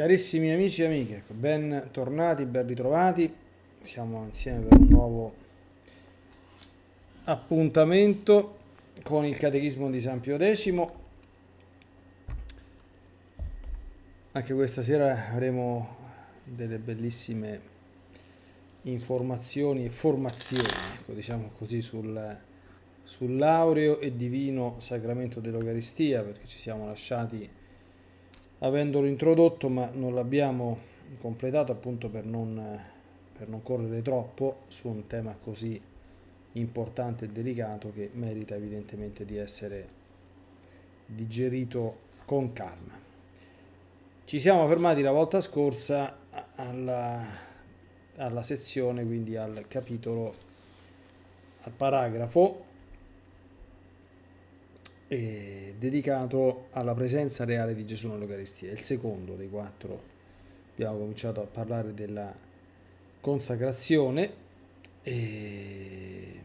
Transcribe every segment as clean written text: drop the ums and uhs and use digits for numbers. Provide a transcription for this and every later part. Carissimi amici e amiche, bentornati, ben ritrovati, siamo insieme per un nuovo appuntamento con il Catechismo di San Pio X. Anche questa sera avremo delle bellissime informazioni e formazioni, ecco, diciamo così, sull'aureo e divino sacramento dell'Eucaristia, perché ci siamo lasciati avendolo introdotto ma non l'abbiamo completato, appunto per non correre troppo su un tema così importante e delicato che merita evidentemente di essere digerito con calma. Ci siamo fermati la volta scorsa alla sezione, quindi al capitolo, al paragrafo dedicato alla presenza reale di Gesù nell'Eucaristia, il secondo dei quattro. Abbiamo cominciato a parlare della consacrazione e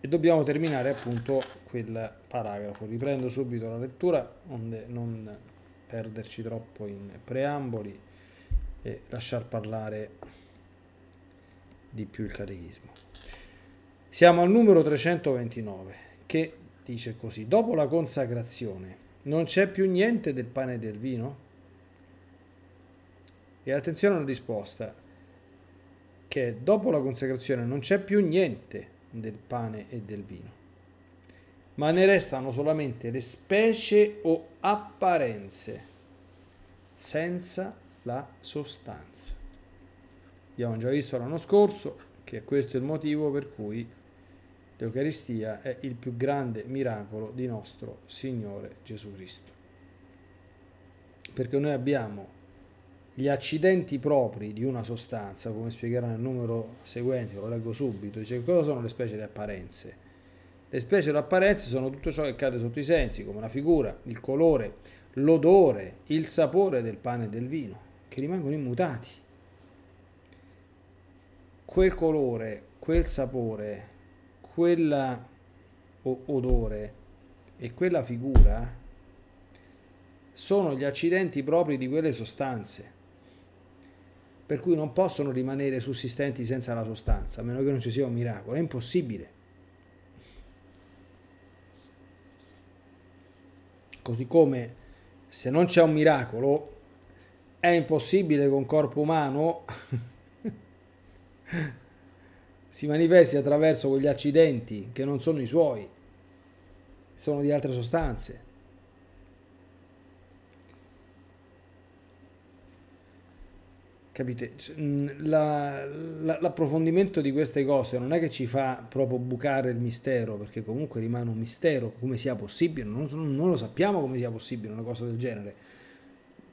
dobbiamo terminare appunto quel paragrafo. Riprendo subito la lettura onde non perderci troppo in preamboli e lasciar parlare di più il Catechismo. Siamo al numero 329. Che dice così: dopo la consacrazione non c'è più niente del pane e del vino? E attenzione alla risposta, che dopo la consacrazione non c'è più niente del pane e del vino, ma ne restano solamente le specie o apparenze, senza la sostanza. Abbiamo già visto l'anno scorso che questo è il motivo per cui l'Eucaristia è il più grande miracolo di nostro Signore Gesù Cristo, perché noi abbiamo gli accidenti propri di una sostanza, come spiegherà nel numero seguente, lo leggo subito, dice: cosa sono le specie e le apparenze? Le specie e le apparenze sono tutto ciò che accade sotto i sensi, come la figura, il colore, l'odore, il sapore del pane e del vino, che rimangono immutati. Quel colore, quel sapore, quell'odore e quella figura sono gli accidenti propri di quelle sostanze, per cui non possono rimanere sussistenti senza la sostanza, a meno che non ci sia un miracolo, è impossibile. Così come se non c'è un miracolo è impossibile che un corpo umano si manifesti attraverso quegli accidenti che non sono i suoi, sono di altre sostanze. Capite? L'approfondimento di queste cose non è che ci fa proprio bucare il mistero, perché comunque rimane un mistero, come sia possibile, non lo sappiamo come sia possibile una cosa del genere,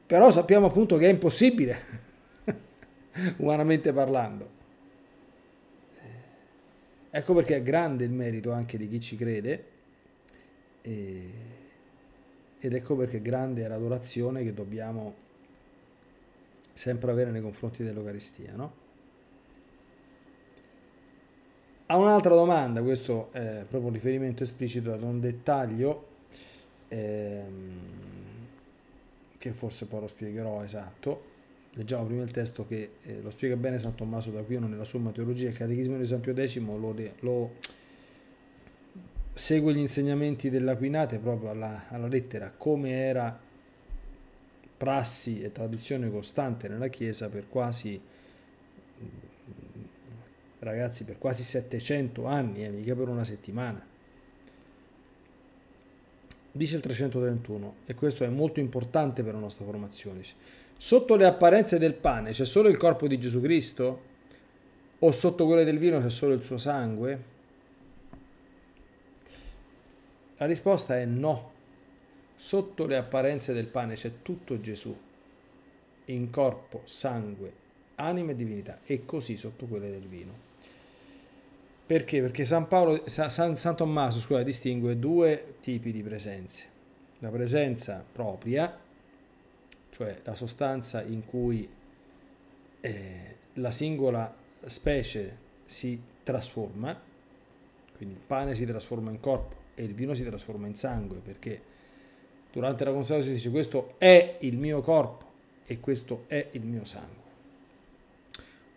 però sappiamo appunto che è impossibile, umanamente parlando. Ecco perché è grande il merito anche di chi ci crede, ed ecco perché grande è l'adorazione che dobbiamo sempre avere nei confronti dell'Eucaristia, no? A un'altra domanda, questo è proprio un riferimento esplicito ad un dettaglio, che forse poi lo spiegherò esatto. Leggiamo prima il testo che lo spiega bene San Tommaso d'Aquino nella Somma Teologia. Il Catechismo di San Pio X lo segue gli insegnamenti dell'Aquinate proprio alla lettera, come era prassi e tradizione costante nella Chiesa per quasi 700 anni, mica per una settimana. Dice il 331, e questo è molto importante per la nostra formazione, sotto le apparenze del pane c'è solo il corpo di Gesù Cristo? O sotto quelle del vino c'è solo il suo sangue? La risposta è no. Sotto le apparenze del pane c'è tutto Gesù, in corpo, sangue, anima e divinità, e così sotto quelle del vino. Perché? Perché San Tommaso distingue due tipi di presenze. La presenza propria, cioè la sostanza in cui la singola specie si trasforma, quindi il pane si trasforma in corpo e il vino si trasforma in sangue, perché durante la consacrazione si dice: questo è il mio corpo e questo è il mio sangue.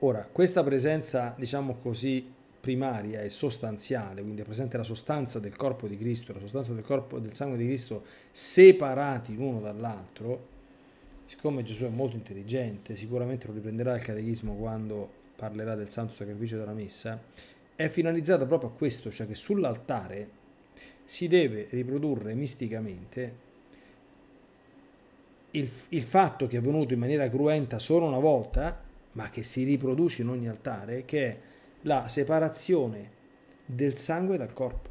Ora, questa presenza, diciamo così, primaria e sostanziale, quindi è presente la sostanza del corpo di Cristo, la sostanza del corpo e del sangue di Cristo separati l'uno dall'altro, siccome Gesù è molto intelligente, sicuramente lo riprenderà il Catechismo quando parlerà del santo sacrificio della Messa, è finalizzata proprio a questo, cioè che sull'altare si deve riprodurre misticamente il fatto che è avvenuto in maniera cruenta solo una volta, ma che si riproduce in ogni altare, che è la separazione del sangue dal corpo,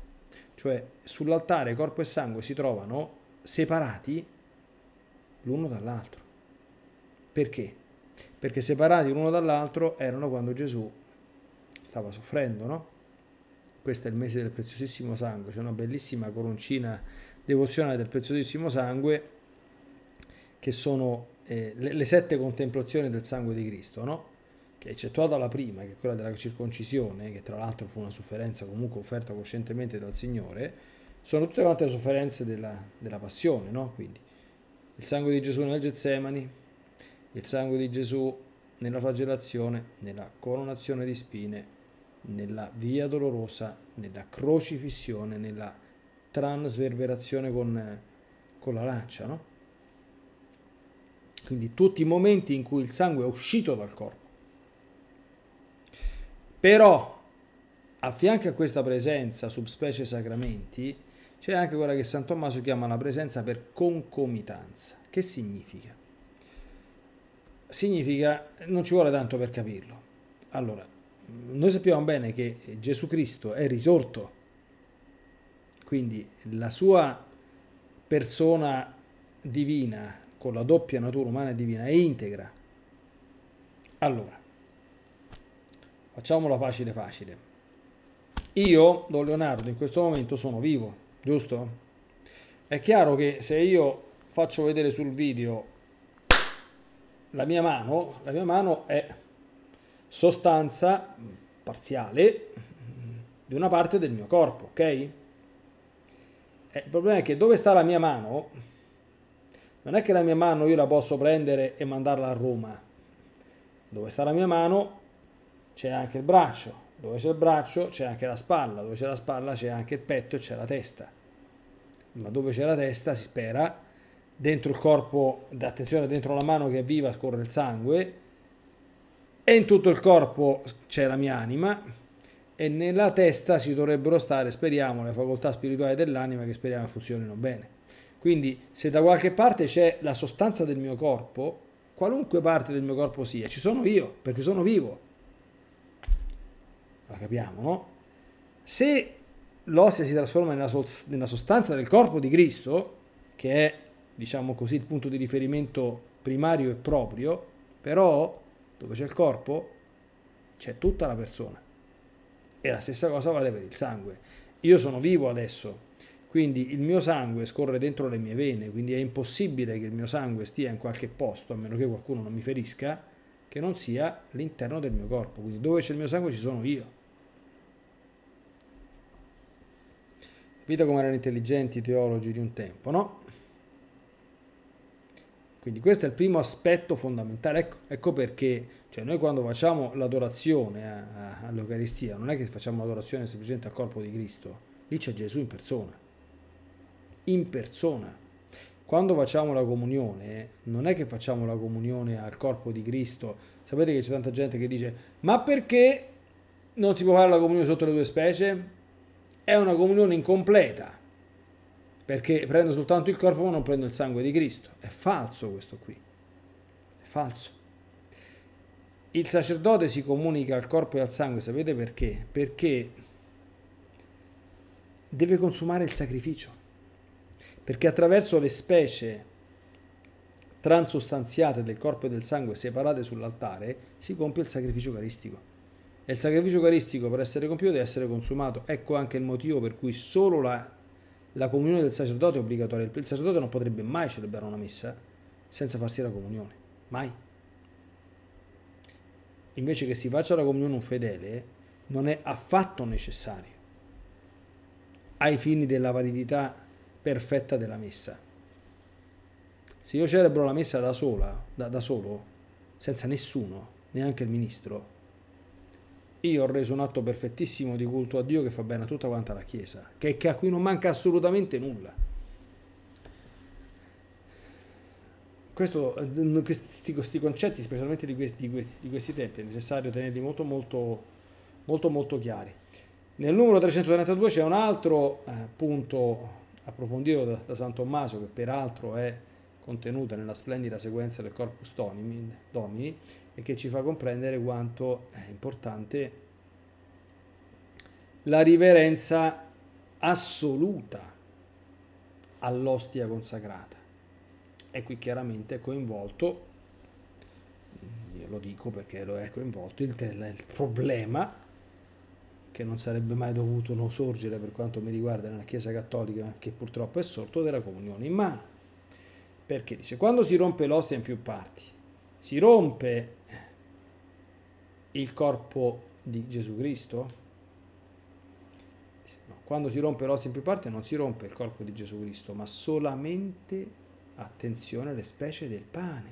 cioè sull'altare corpo e sangue si trovano separati l'uno dall'altro. Perché? Perché separati l'uno dall'altro erano quando Gesù stava soffrendo, no? Questo è il mese del preziosissimo sangue, c'è una bellissima coroncina devozionale del preziosissimo sangue che sono le 7 contemplazioni del sangue di Cristo, no? Che è eccettuata la prima, che è quella della circoncisione, che tra l'altro fu una sofferenza comunque offerta coscientemente dal Signore, sono tutte quante le sofferenze della passione, no? Quindi il sangue di Gesù nel Getsemani, il sangue di Gesù nella flagellazione, nella coronazione di spine, nella via dolorosa, nella crocifissione, nella transverberazione con la lancia, no? Quindi tutti i momenti in cui il sangue è uscito dal corpo. Però, a fianco a questa presenza sub specie sacramenti, c'è anche quella che San Tommaso chiama la presenza per concomitanza. Che significa? Significa, non ci vuole tanto per capirlo. Allora, noi sappiamo bene che Gesù Cristo è risorto, quindi la sua persona divina, con la doppia natura umana e divina, è integra. Allora, facciamola facile facile. Io, Don Leonardo, in questo momento sono vivo, giusto? È chiaro che se io faccio vedere sul video la mia mano è sostanza parziale di una parte del mio corpo, ok? Il problema è che dove sta la mia mano? Non è che la mia mano io la posso prendere e mandarla a Roma. Dove sta la mia mano? C'è anche il braccio, dove c'è il braccio c'è anche la spalla, dove c'è la spalla c'è anche il petto e c'è la testa, ma dove c'è la testa, si spera, dentro il corpo, attenzione, dentro la mano che è viva scorre il sangue, e in tutto il corpo c'è la mia anima, e nella testa ci dovrebbero stare, speriamo, le facoltà spirituali dell'anima, che speriamo funzionino bene. Quindi se da qualche parte c'è la sostanza del mio corpo, qualunque parte del mio corpo sia, ci sono io, perché sono vivo. La capiamo, no? Se l'ossa si trasforma nella sostanza del corpo di Cristo, che è, diciamo così, il punto di riferimento primario e proprio, però dove c'è il corpo c'è tutta la persona, e la stessa cosa vale per il sangue. Io sono vivo adesso, quindi il mio sangue scorre dentro le mie vene, quindi è impossibile che il mio sangue stia in qualche posto, a meno che qualcuno non mi ferisca, che non sia l'interno del mio corpo. Quindi dove c'è il mio sangue ci sono io. Capite come erano intelligenti i teologi di un tempo, no? Quindi questo è il primo aspetto fondamentale. Ecco perché, cioè, noi quando facciamo l'adorazione all'Eucaristia non è che facciamo l'adorazione semplicemente al corpo di Cristo, lì c'è Gesù in persona. In persona. Quando facciamo la comunione, non è che facciamo la comunione al corpo di Cristo. Sapete che c'è tanta gente che dice: ma perché non si può fare la comunione sotto le due specie? È una comunione incompleta, perché prendo soltanto il corpo ma non prendo il sangue di Cristo. È falso questo qui, è falso. Il sacerdote si comunica al corpo e al sangue, sapete perché? Perché deve consumare il sacrificio. Perché attraverso le specie transustanziate del corpo e del sangue separate sull'altare si compie il sacrificio eucaristico. E il sacrificio eucaristico, per essere compiuto, deve essere consumato. Ecco anche il motivo per cui solo la comunione del sacerdote è obbligatoria. Il sacerdote non potrebbe mai celebrare una messa senza farsi la comunione. Mai. Invece che si faccia la comunione un fedele non è affatto necessario ai fini della validità perfetta della messa. Se io celebro la messa da solo, senza nessuno, neanche il ministro, io ho reso un atto perfettissimo di culto a Dio che fa bene a tutta quanta la Chiesa, che a cui non manca assolutamente nulla. Questi concetti, specialmente di questi tempi, è necessario tenerli molto chiari. Nel numero 332 c'è un altro punto approfondito da San Tommaso, che peraltro è contenuta nella splendida sequenza del Corpus Domini, e che ci fa comprendere quanto è importante la riverenza assoluta all'ostia consacrata. E qui chiaramente è coinvolto, io lo dico perché lo è coinvolto, il problema che non sarebbe mai dovuto non sorgere, per quanto mi riguarda, nella Chiesa Cattolica, che purtroppo è sorto, della comunione in mano. Perché dice, quando si rompe l'ostia in più parti, si rompe il corpo di Gesù Cristo? No, quando si rompe l'ostia in più parti non si rompe il corpo di Gesù Cristo, ma solamente, attenzione, le specie del pane.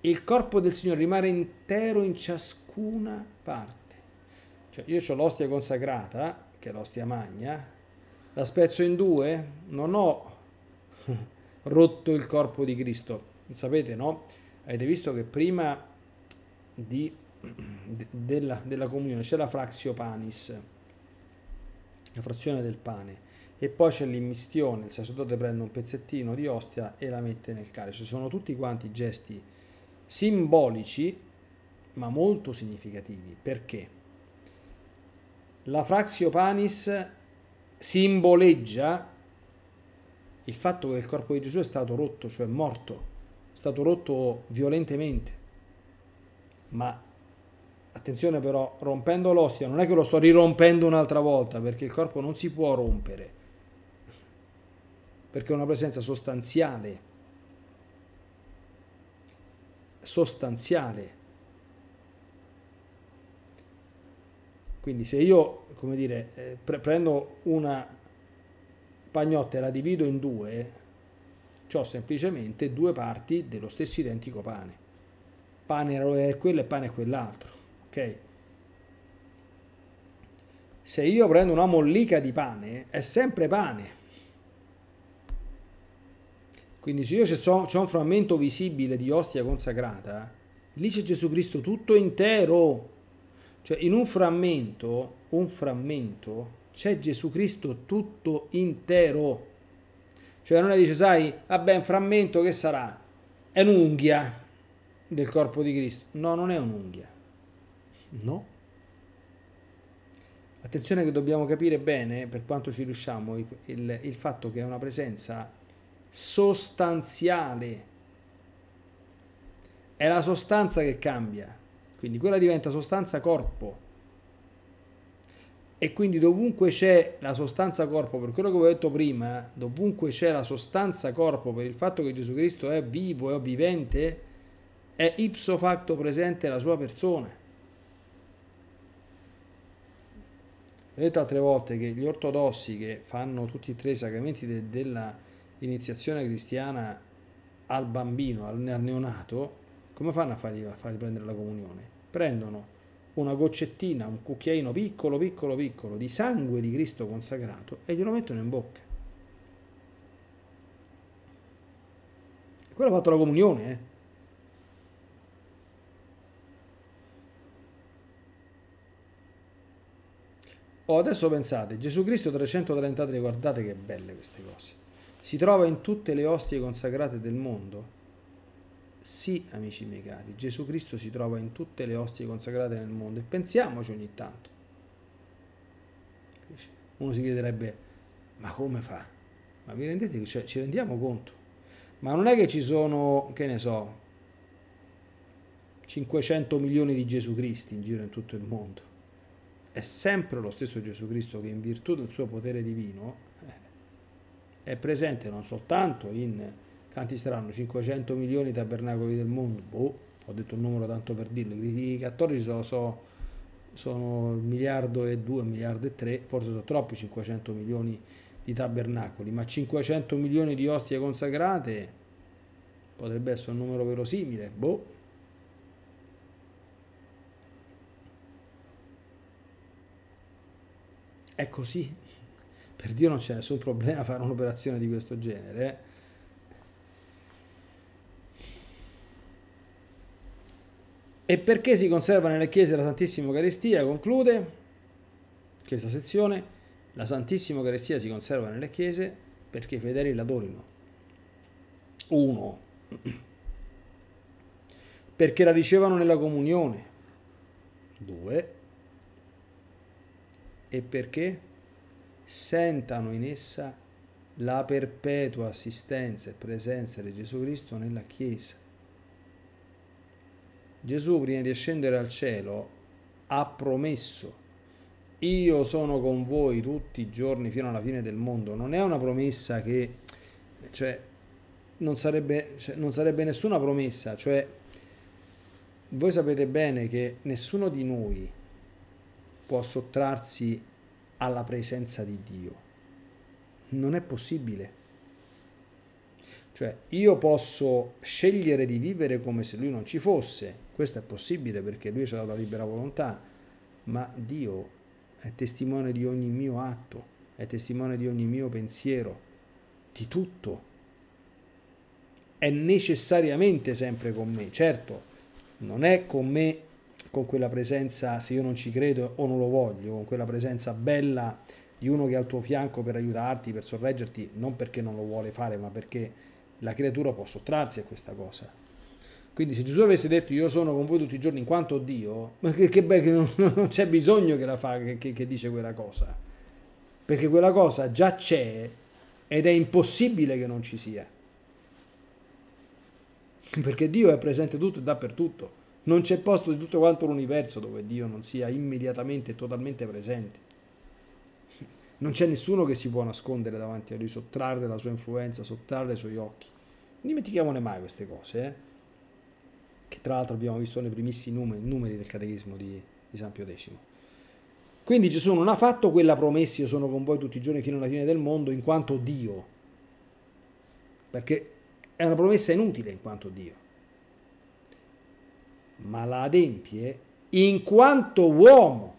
Il corpo del Signore rimane intero in ciascuna parte. Cioè, io ho l'ostia consacrata, che è l'ostia magna, la spezzo in due, non ho rotto il corpo di Cristo. Sapete, no? Avete visto che prima della comunione c'è la fraxio panis, la frazione del pane, e poi c'è l'immistione, il sacerdote prende un pezzettino di ostia e la mette nel calice. Sono tutti quanti gesti simbolici, ma molto significativi. Perché? La fraxio panis simboleggia il fatto che il corpo di Gesù è stato rotto, cioè morto, è stato rotto violentemente. Ma attenzione però, rompendo l'ostia non è che lo sto rirompendo un'altra volta, perché il corpo non si può rompere, perché è una presenza sostanziale. Quindi se io, come dire, prendo una pagnotta e la divido in due, ho semplicemente due parti dello stesso identico pane. Pane è quello e pane è quell'altro, ok? Se io prendo una mollica di pane, è sempre pane. Quindi se io c'ho un frammento visibile di ostia consacrata, lì c'è Gesù Cristo tutto intero. Cioè, in un frammento c'è Gesù Cristo tutto intero. Cioè, non è, dice, sai, vabbè, un frammento che sarà? È un'unghia del corpo di Cristo. No, non è un'unghia. No. Attenzione che dobbiamo capire bene, per quanto ci riusciamo, il fatto che è una presenza sostanziale. È la sostanza che cambia. Quindi quella diventa sostanza corpo, e quindi dovunque c'è la sostanza corpo, per quello che vi ho detto prima, dovunque c'è la sostanza corpo, per il fatto che Gesù Cristo è vivo e vivente, è ipso facto presente la sua persona. Ho detto altre volte che gli ortodossi, che fanno tutti e tre i sacramenti della iniziazione cristiana al bambino, al neonato, come fanno a fargli prendere la comunione? Prendono una goccettina, un cucchiaino piccolo di sangue di Cristo consacrato e glielo mettono in bocca. E quello ha fatto la comunione, eh? Oh, adesso pensate, Gesù Cristo 333, guardate che belle queste cose. Si trova in tutte le ostie consacrate del mondo? Sì, amici miei cari, Gesù Cristo si trova in tutte le ostie consacrate nel mondo, e pensiamoci ogni tanto. Uno si chiederebbe, ma come fa? Ma vi rendete, cioè, ci rendiamo conto? Ma non è che ci sono, che ne so, 500 milioni di Gesù Cristi in giro in tutto il mondo. È sempre lo stesso Gesù Cristo che, in virtù del suo potere divino, è presente non soltanto in... Tanti saranno 500 milioni di tabernacoli del mondo, boh, ho detto un numero tanto per dirlo, i cattolici sono 1 miliardo e 2, 1 miliardo e 3, forse sono troppi 500 milioni di tabernacoli, ma 500 milioni di ostie consacrate potrebbe essere un numero verosimile, boh. È così, per Dio non c'è nessun problema a fare un'operazione di questo genere. E perché si conserva nelle chiese la Santissima Eucaristia? Conclude questa sezione, la Santissima Eucaristia si conserva nelle chiese perché i fedeli l'adorino. Uno, perché la ricevano nella comunione. Due, e perché sentano in essa la perpetua assistenza e presenza di Gesù Cristo nella Chiesa. Gesù, prima di scendere al cielo, ha promesso: io sono con voi tutti i giorni fino alla fine del mondo. Non è una promessa che, cioè, non sarebbe nessuna promessa. Cioè, voi sapete bene che nessuno di noi può sottrarsi alla presenza di Dio. Non è possibile. Cioè, io posso scegliere di vivere come se Lui non ci fosse. Questo è possibile perché Lui ci ha dato la libera volontà. Ma Dio è testimone di ogni mio atto, è testimone di ogni mio pensiero, di tutto. È necessariamente sempre con me. Certo, non è con me con quella presenza, se io non ci credo o non lo voglio, con quella presenza bella di uno che è al tuo fianco per aiutarti, per sorreggerti, non perché non lo vuole fare, ma perché la creatura può sottrarsi a questa cosa. Quindi se Gesù avesse detto io sono con voi tutti i giorni in quanto Dio, ma non c'è bisogno che la fa, che dice quella cosa, perché quella cosa già c'è ed è impossibile che non ci sia, perché Dio è presente tutto e dappertutto. Non c'è posto di tutto quanto l'universo dove Dio non sia immediatamente e totalmente presente. Non c'è nessuno che si può nascondere davanti a Lui, sottrarre la sua influenza, sottrarre i suoi occhi. Non dimentichiamone mai queste cose, eh? Che tra l'altro abbiamo visto nei primissimi numeri del Catechismo di San Pio X. Quindi Gesù non ha fatto quella promessa, io sono con voi tutti i giorni fino alla fine del mondo, in quanto Dio. Perché è una promessa inutile in quanto Dio. Ma la adempie in quanto uomo,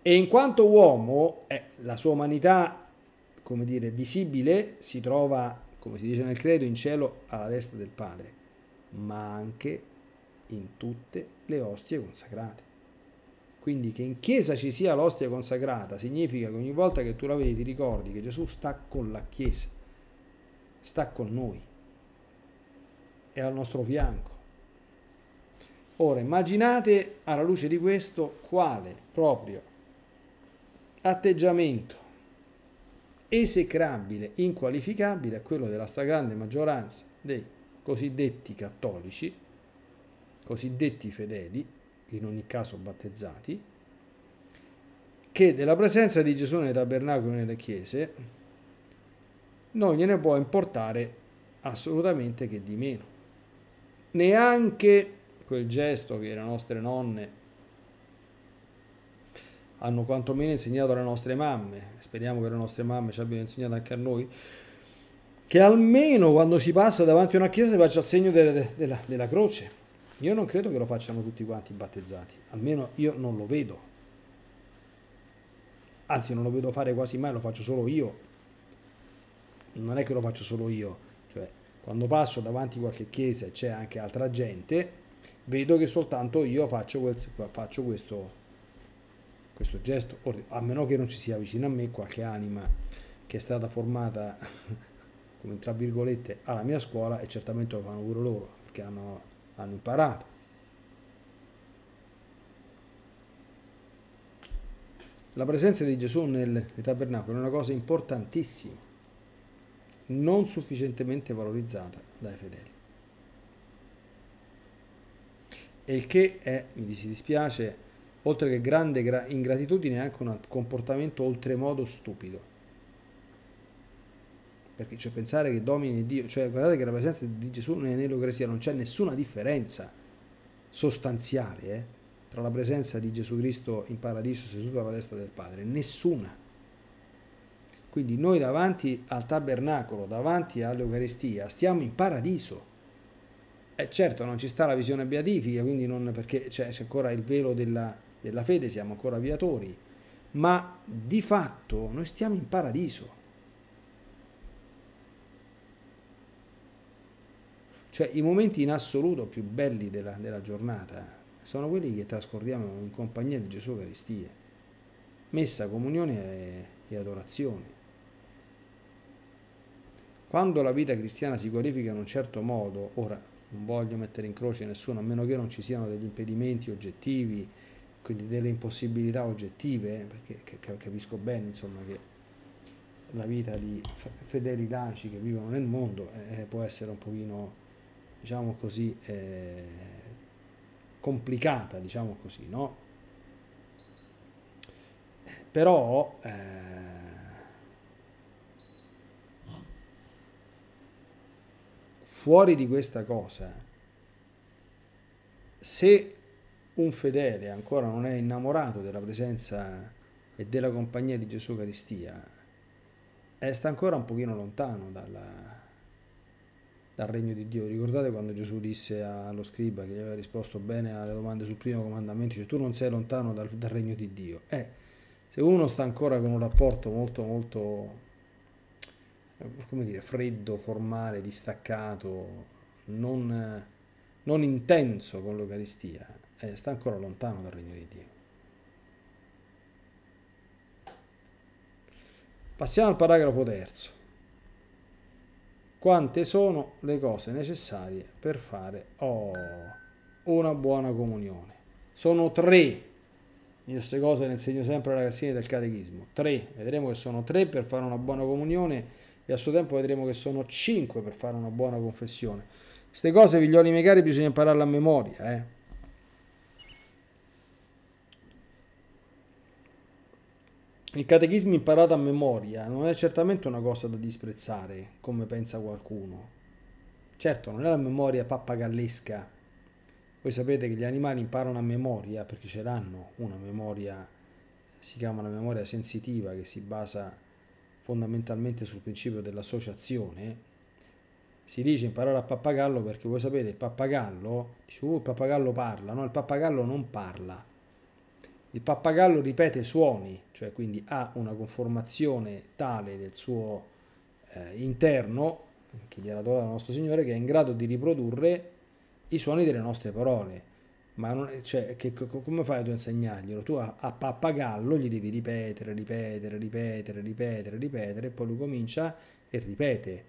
e in quanto uomo la sua umanità, come dire, visibile, si trova, come si dice nel credo, in cielo alla destra del Padre, ma anche in tutte le ostie consacrate. Quindi che in chiesa ci sia l'ostia consacrata significa che ogni volta che tu la vedi ti ricordi che Gesù sta con la chiesa, sta con noi, è al nostro fianco. Ora immaginate, alla luce di questo, quale proprio atteggiamento esecrabile, inqualificabile è quello della stragrande maggioranza dei cosiddetti cattolici, cosiddetti fedeli, in ogni caso battezzati, che della presenza di Gesù nei tabernacoli e nelle chiese non gliene può importare assolutamente che di meno. Neanche quel gesto che le nostre nonne hanno quantomeno insegnato alle nostre mamme, speriamo che le nostre mamme ci abbiano insegnato anche a noi, che almeno quando si passa davanti a una chiesa si faccia il segno della croce. Io non credo che lo facciano tutti quanti i battezzati, almeno io non lo vedo, anzi non lo vedo fare quasi mai, lo faccio solo io. Non è che lo faccio solo io, cioè quando passo davanti a qualche chiesa e c'è anche altra gente, vedo che soltanto io faccio questo gesto, a meno che non ci sia vicino a me qualche anima che è stata formata, come tra virgolette, alla mia scuola, e certamente lo fanno pure loro, perché hanno imparato. La presenza di Gesù nel tabernacolo è una cosa importantissima, non sufficientemente valorizzata dai fedeli. E il che è, mi si dispiace, oltre che grande ingratitudine, è anche un comportamento oltremodo stupido. Perché cioè, pensare che domini Dio, cioè guardate che la presenza di Gesù nell'Eucaristia non c'è nessuna differenza sostanziale tra la presenza di Gesù Cristo in paradiso seduto alla destra del Padre, nessuna. Quindi noi davanti al tabernacolo, davanti all'Eucaristia, stiamo in paradiso. E certo non ci sta la visione beatifica, quindi non, perché c'è ancora il velo della fede, siamo ancora viatori, ma di fatto noi stiamo in paradiso. Cioè i momenti in assoluto più belli della giornata sono quelli che trascorriamo in compagnia di Gesù Eucaristia, messa, comunione e adorazione. Quando la vita cristiana si qualifica in un certo modo, ora non voglio mettere in croce nessuno, a meno che non ci siano degli impedimenti oggettivi, quindi delle impossibilità oggettive, perché capisco bene, insomma, che la vita di fedeli laici che vivono nel mondo può essere un pochino, diciamo così, complicata, diciamo così, no? Però fuori di questa cosa, se un fedele ancora non è innamorato della presenza e della compagnia di Gesù Eucaristia, sta ancora un pochino lontano dal regno di Dio. Ricordate quando Gesù disse allo scriba, che gli aveva risposto bene alle domande sul primo comandamento, cioè tu non sei lontano dal regno di Dio. Se uno sta ancora con un rapporto molto, molto, come dire, freddo, formale, distaccato, non intenso con l'Eucaristia, sta ancora lontano dal regno di Dio. Passiamo al paragrafo terzo. Quante sono le cose necessarie per fare una buona comunione? Sono tre. Io queste cose le insegno sempre ai ragazzini del catechismo. Tre, vedremo che sono tre per fare una buona comunione, e a suo tempo vedremo che sono 5 per fare una buona confessione. Queste cose, figlioli miei cari, bisogna impararle a memoria. Il catechismo imparato a memoria non è certamente una cosa da disprezzare, come pensa qualcuno. Certo, non è la memoria pappagallesca. Voi sapete che gli animali imparano a memoria perché ce l'hanno una memoria, si chiama una memoria sensitiva, che si basa fondamentalmente sul principio dell'associazione. Si dice imparare a pappagallo perché voi sapete, il pappagallo dice, il pappagallo parla. No, il pappagallo non parla. Il pappagallo ripete suoni, cioè quindi ha una conformazione tale del suo interno, che gliela dona il nostro Signore, che è in grado di riprodurre i suoni delle nostre parole. Ma non, cioè, come fai tu a insegnarglielo? Tu a pappagallo gli devi ripetere, e poi lui comincia e ripete.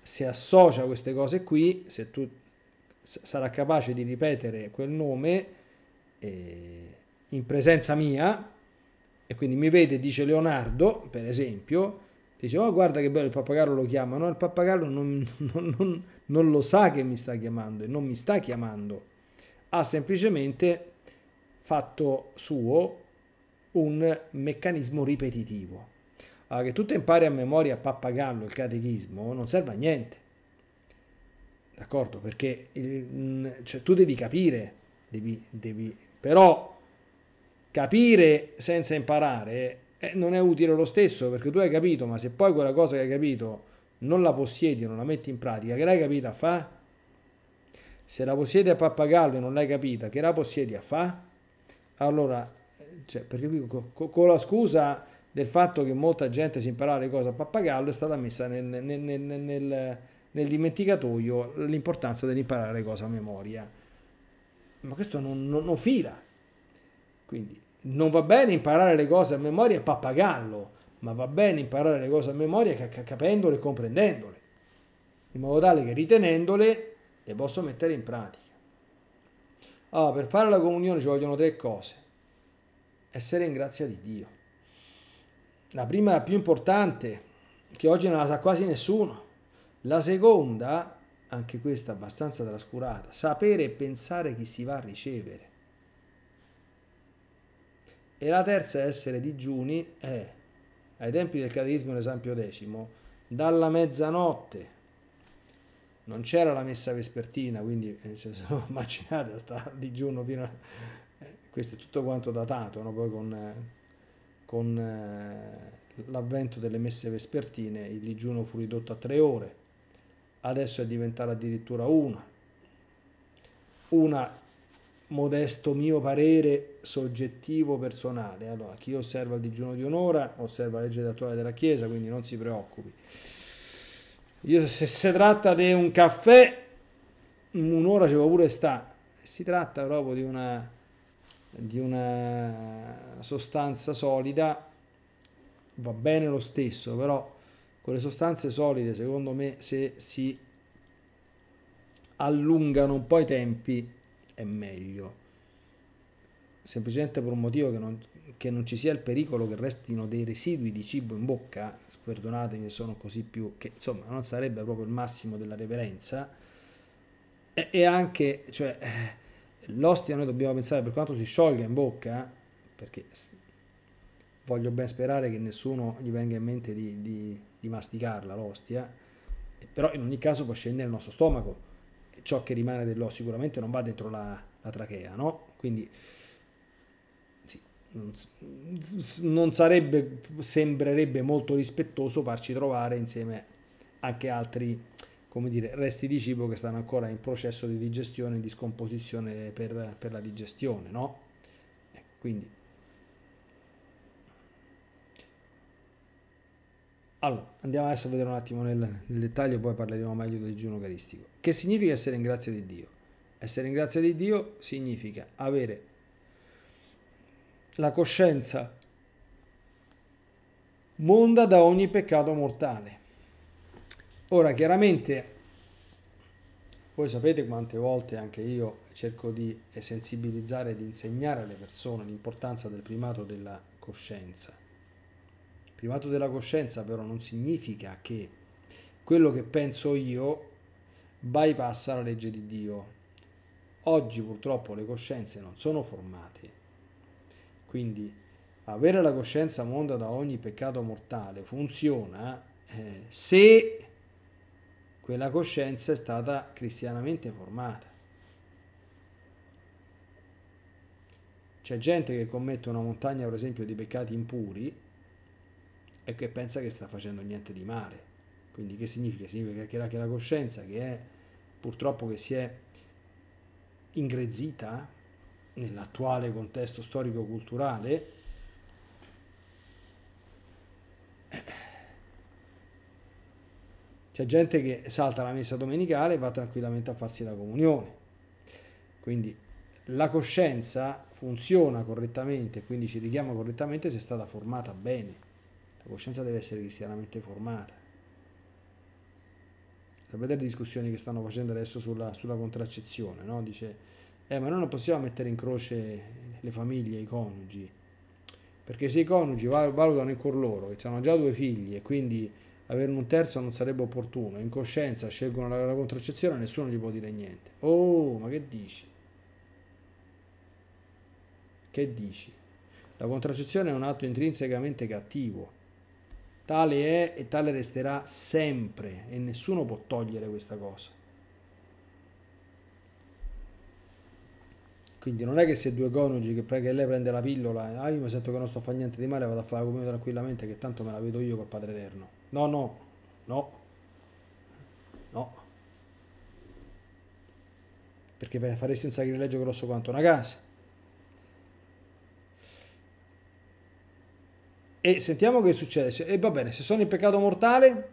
Se associa queste cose qui, se tu sarà capace di ripetere quel nome in presenza mia, e quindi mi vede, dice Leonardo, per esempio, dice, oh guarda che bello, il pappagallo lo chiama. No, il pappagallo non lo sa che mi sta chiamando, e non mi sta chiamando. Ha semplicemente fatto suo un meccanismo ripetitivo. Allora, che tu te impari a memoria pappagallo il catechismo non serve a niente, d'accordo? Perché cioè, tu devi capire, però capire senza imparare non è utile lo stesso, perché tu hai capito, ma se poi quella cosa che hai capito non la possiedi, non la metti in pratica, che l'hai capita a fa? Se la possiedi a pappagallo e non l'hai capita, che la possiedi a fa? Allora, cioè, perché con la scusa del fatto che molta gente si impara le cose a pappagallo, è stata messa nel dimenticatoio l'importanza dell'imparare le cose a memoria. Ma questo non fila. Quindi non va bene imparare le cose a memoria a pappagallo, ma va bene imparare le cose a memoria capendole e comprendendole, in modo tale che ritenendole le posso mettere in pratica. Allora, per fare la comunione ci vogliono 3 cose. Essere in grazia di Dio. La prima è la più importante, che oggi non la sa quasi nessuno. La seconda, anche questa abbastanza trascurata, sapere e pensare chi si va a ricevere. E la terza, essere digiuni, è, ai tempi del catechismo, l'esempio decimo, dalla mezzanotte. Non c'era la messa vespertina, quindi immaginate, sta digiuno fino a... questo è tutto quanto datato, no? Poi con l'avvento delle messe vespertine il digiuno fu ridotto a 3 ore, adesso è diventata addirittura una, modesto mio parere soggettivo personale. Allora, chi osserva il digiuno di un'ora osserva la legge attuale della Chiesa, quindi non si preoccupi. Io, se si tratta di un caffè, un'ora ci può pure sta. Si tratta proprio di una sostanza solida, va bene lo stesso, però con le sostanze solide, secondo me, se si allungano un po' i tempi è meglio, semplicemente per un motivo, che non ci sia il pericolo che restino dei residui di cibo in bocca, perdonatemi se sono così più, che insomma non sarebbe proprio il massimo della reverenza, e anche, cioè, l'ostia noi dobbiamo pensare per quanto si sciolga in bocca, perché voglio ben sperare che nessuno gli venga in mente di masticarla l'ostia, però in ogni caso può scendere nel nostro stomaco, ciò che rimane dell'osso sicuramente non va dentro la trachea, no? Quindi sì, non sarebbe, sembrerebbe molto rispettoso farci trovare insieme anche altri, come dire, resti di cibo che stanno ancora in processo di digestione e discomposizione per la digestione, no? Quindi allora, andiamo adesso a vedere un attimo nel dettaglio, poi parleremo meglio del digiuno eucaristico. Che significa essere in grazia di Dio? Essere in grazia di Dio significa avere la coscienza monda da ogni peccato mortale. Ora, chiaramente, voi sapete quante volte anche io cerco di sensibilizzare e di insegnare alle persone l'importanza del primato della coscienza. Primato della coscienza però non significa che quello che penso io bypassa la legge di Dio. Oggi purtroppo le coscienze non sono formate, quindi avere la coscienza monda da ogni peccato mortale funziona se quella coscienza è stata cristianamente formata. C'è gente che commette una montagna, per esempio, di peccati impuri e che pensa che sta facendo niente di male. Quindi che significa? Significa che la coscienza, che è purtroppo, che si è ingrezzita nell'attuale contesto storico-culturale, c'è gente che salta la messa domenicale e va tranquillamente a farsi la comunione. Quindi la coscienza funziona correttamente, quindi ci richiama correttamente se è stata formata bene. La coscienza deve essere cristianamente formata. Sapete le discussioni che stanno facendo adesso sulla contraccezione, no? Dice, ma noi non possiamo mettere in croce le famiglie, i coniugi, perché se i coniugi valutano in cuor loro che hanno già 2 figli e quindi averne un terzo non sarebbe opportuno, in coscienza scelgono la contraccezione e nessuno gli può dire niente. Oh, ma che dici? Che dici? La contraccezione è un atto intrinsecamente cattivo. Tale è e tale resterà sempre e nessuno può togliere questa cosa. Quindi non è che se 2 coniugi che lei prende la pillola, io mi sento che non sto a fare niente di male, vado a fare la comunione tranquillamente che tanto me la vedo io col Padre Eterno. No, no, no, no. Perché faresti un sacrilegio grosso quanto una casa. E sentiamo che succede. E va bene, se sono in peccato mortale,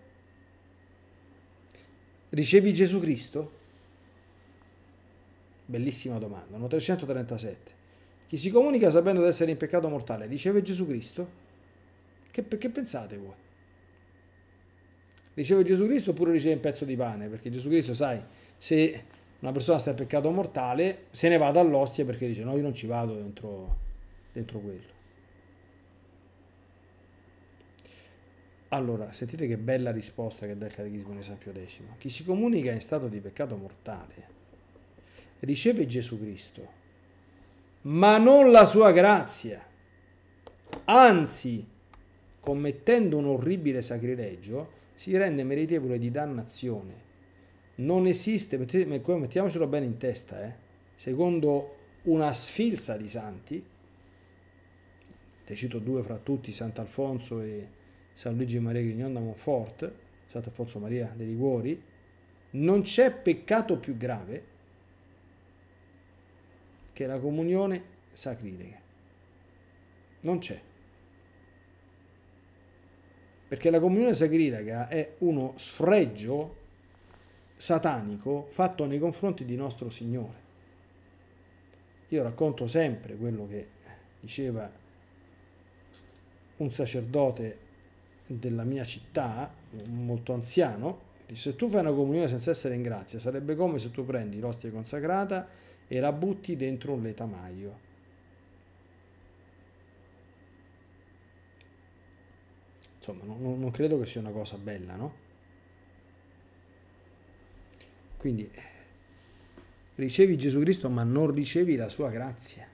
ricevi Gesù Cristo? Bellissima domanda, 337. Chi si comunica sapendo di essere in peccato mortale riceve Gesù Cristo? Che pensate voi? Riceve Gesù Cristo oppure riceve un pezzo di pane? Perché Gesù Cristo, sai, se una persona sta in peccato mortale, se ne va dall'ostia perché dice, no, io non ci vado dentro quello. Allora, sentite che bella risposta che dà il Catechismo di San Pio X. Chi si comunica in stato di peccato mortale riceve Gesù Cristo, ma non la sua grazia. Anzi, commettendo un orribile sacrilegio, si rende meritevole di dannazione. Non esiste, mettiamocelo bene in testa, secondo una sfilza di santi, ne cito 2 fra tutti, Sant'Alfonso e San Luigi Maria Grignon da Montfort, Sant'Alfonso Maria dei Liguori, non c'è peccato più grave che la comunione sacrilega. Non c'è. Perché la comunione sacrilega è uno sfregio satanico fatto nei confronti di nostro Signore. Io racconto sempre quello che diceva un sacerdote della mia città, molto anziano, dice: se tu fai una comunione senza essere in grazia, sarebbe come se tu prendi l'ostia consacrata e la butti dentro un letamaio. Insomma, non credo che sia una cosa bella, no? Quindi ricevi Gesù Cristo, ma non ricevi la sua grazia.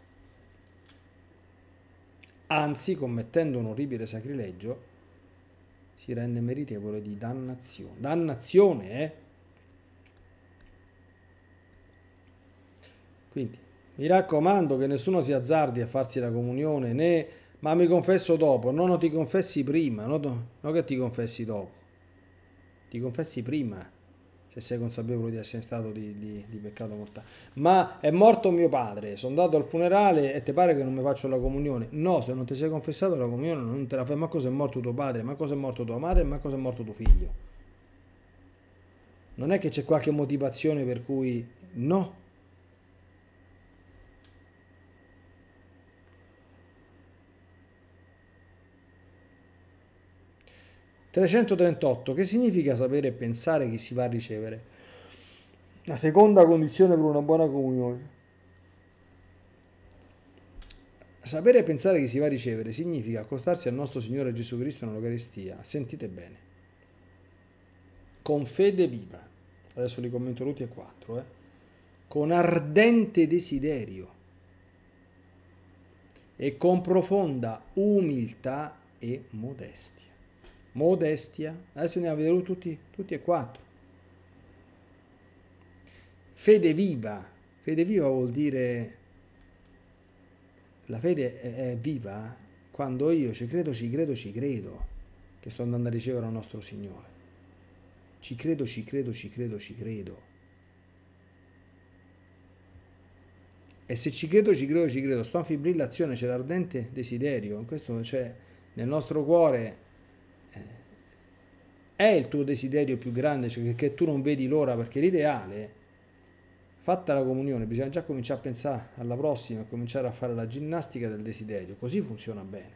Anzi, commettendo un orribile sacrilegio, si rende meritevole di dannazione. Dannazione, eh? Quindi, mi raccomando che nessuno si azzardi a farsi la comunione, né ma mi confesso dopo. No, ti confessi prima, non che ti confessi dopo. Ti confessi prima, se sei consapevole di essere in stato di peccato mortale. Ma è morto mio padre, sono andato al funerale e ti pare che non mi faccio la comunione? No, se non ti sei confessato la comunione non te la fai. Ma cosa è morto tuo padre? Ma cosa è morto tua madre? Ma cosa è morto tuo figlio? Non è che c'è qualche motivazione per cui no. .338. Che significa sapere e pensare chi si va a ricevere? La seconda condizione per una buona comunione. Sapere e pensare chi si va a ricevere significa accostarsi al nostro Signore Gesù Cristo nell'Eucaristia. Sentite bene. Con fede viva. Adesso li commento tutti e quattro. Con ardente desiderio e con profonda umiltà e modestia. Modestia, adesso andiamo a vedere tutti e quattro. Fede viva vuol dire la fede è viva quando io ci credo, che sto andando a ricevere il nostro Signore. Ci credo. E se ci credo, sto in fibrillazione, c'è l'ardente desiderio, in questo c'è nel nostro cuore. È il tuo desiderio più grande, cioè che tu non vedi l'ora, perché l'ideale, fatta la comunione, bisogna già cominciare a pensare alla prossima, a cominciare a fare la ginnastica del desiderio, così funziona bene.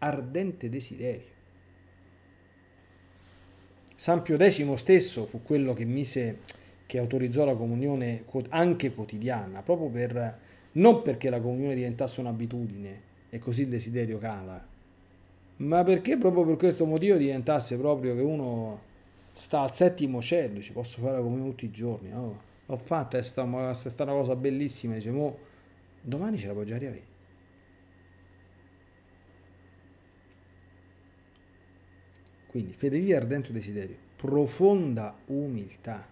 Ardente desiderio. San Pio X stesso fu quello che mise, che autorizzò la comunione anche quotidiana, proprio per, non perché la comunione diventasse un'abitudine e così il desiderio cala, ma perché proprio per questo motivo diventasse proprio che uno sta al settimo cielo, ci posso fare come tutti i giorni, no? L'ho fatta, è stata una cosa bellissima, dice, mo domani ce la puoi già riavere. Quindi fede viva, ardente desiderio, profonda umiltà.